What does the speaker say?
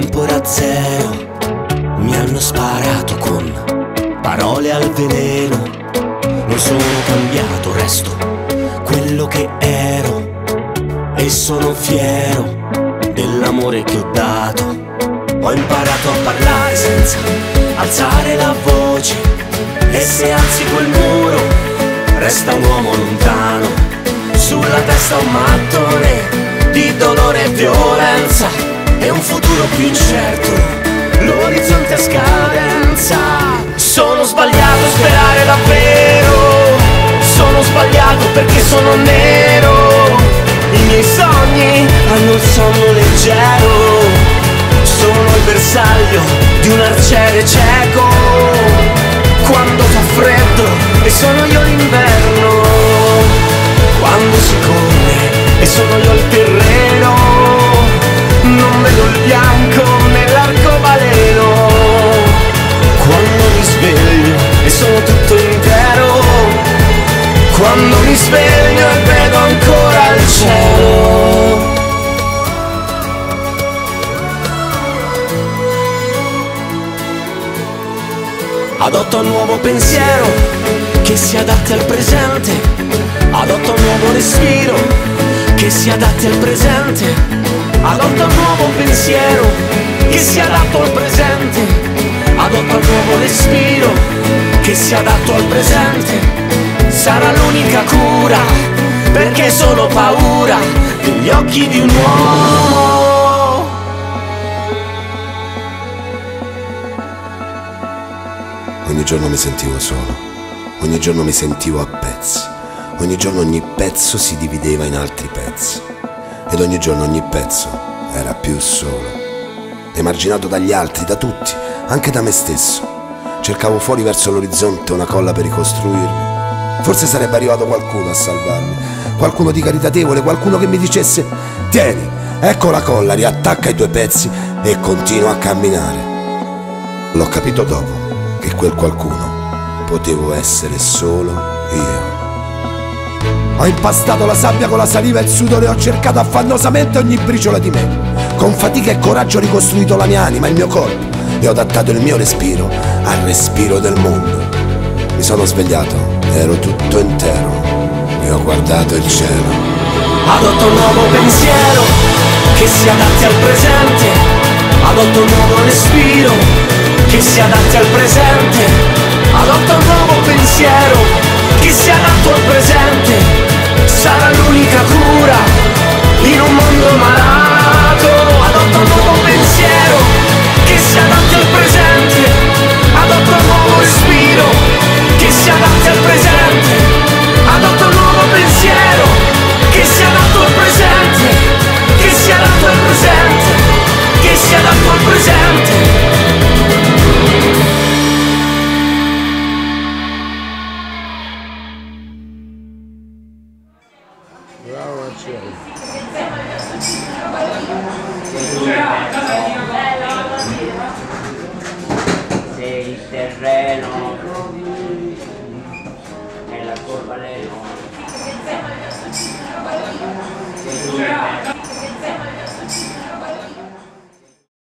tempora zero, mi hanno sparato con parole al veleno. Non sono cambiato, resto quello che ero e sono fiero dell'amore che ho dato. Ho imparato a parlare senza alzare la voce, e se alzi quel muro resta un uomo lontano. Sulla testa un mattone di dolore e violenza, è un futuro più incerto, l'orizzonte a scadenza. Sono sbagliato a sperare davvero, sono sbagliato perché sono nero. I miei sogni hanno il sonno leggero, sono il bersaglio di un arciere cieco. Quando fa freddo e sono io l'inverno, quando si corre e sono io il terreno. Non vedo il bianco nell'arcobaleno, quando mi sveglio e sono tutto intero, quando mi sveglio e vedo ancora il cielo. Adotto un nuovo pensiero che si adatti al presente, adotto un nuovo respiro che si adatti al presente, adotta un nuovo pensiero che si adatta al presente, adotta un nuovo respiro che si adatta al presente. Sarà l'unica cura, perché sono paura degli occhi di un uomo. Ogni giorno mi sentivo solo, ogni giorno mi sentivo a pezzi, ogni giorno ogni pezzo si divideva in altri pezzi. Ed ogni giorno ogni pezzo era più solo, emarginato dagli altri, da tutti, anche da me stesso. Cercavo fuori verso l'orizzonte una colla per ricostruirmi. Forse sarebbe arrivato qualcuno a salvarmi, qualcuno di caritatevole, qualcuno che mi dicesse: tieni, ecco la colla, riattacca i due pezzi e continua a camminare. L'ho capito dopo che quel qualcuno potevo essere solo io. Ho impastato la sabbia con la saliva e il sudore, ho cercato affannosamente ogni briciola di me. Con fatica e coraggio ho ricostruito la mia anima, il mio corpo, e ho adattato il mio respiro al respiro del mondo. Mi sono svegliato, ero tutto intero, e ho guardato il cielo. Adotto un nuovo pensiero che si adatti al presente, adotto un nuovo respiro che si adatti al presente, adotto un nuovo pensiero che si adatta al presente. Sarà l'unica cura in un mondo malato. Adotta un nuovo pensiero che si adatti al presente, adotta un nuovo respiro che si adatti al presente, adotta un nuovo pensiero che si adatta al presente, che si adatta al presente, che si adatta al presente. Nell'arcobaleno.